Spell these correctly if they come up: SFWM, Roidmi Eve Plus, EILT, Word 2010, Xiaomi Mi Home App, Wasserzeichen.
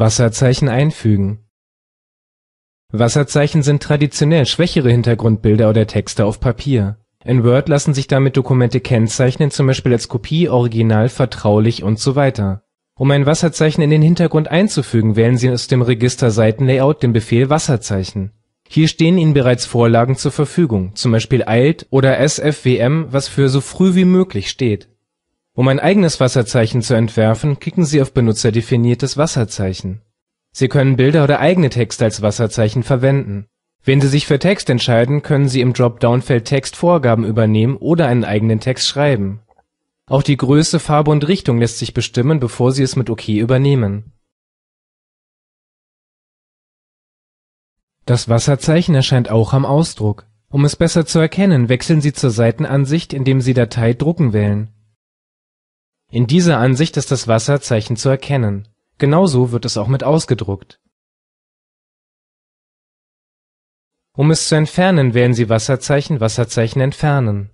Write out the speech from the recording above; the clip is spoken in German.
Wasserzeichen einfügen. Wasserzeichen sind traditionell schwächere Hintergrundbilder oder Texte auf Papier. In Word lassen sich damit Dokumente kennzeichnen, zum Beispiel als Kopie, Original, vertraulich und so weiter. Um ein Wasserzeichen in den Hintergrund einzufügen, wählen Sie aus dem Register Seitenlayout den Befehl Wasserzeichen. Hier stehen Ihnen bereits Vorlagen zur Verfügung, zum Beispiel EILT oder SFWM, was für so früh wie möglich steht. Um ein eigenes Wasserzeichen zu entwerfen, klicken Sie auf Benutzerdefiniertes Wasserzeichen. Sie können Bilder oder eigene Texte als Wasserzeichen verwenden. Wenn Sie sich für Text entscheiden, können Sie im Dropdown-Feld Text Vorgaben übernehmen oder einen eigenen Text schreiben. Auch die Größe, Farbe und Richtung lässt sich bestimmen, bevor Sie es mit OK übernehmen. Das Wasserzeichen erscheint auch am Ausdruck. Um es besser zu erkennen, wechseln Sie zur Seitenansicht, indem Sie Datei drucken wählen. In dieser Ansicht ist das Wasserzeichen zu erkennen. Genauso wird es auch mit ausgedruckt. Um es zu entfernen, wählen Sie Wasserzeichen, Wasserzeichen entfernen.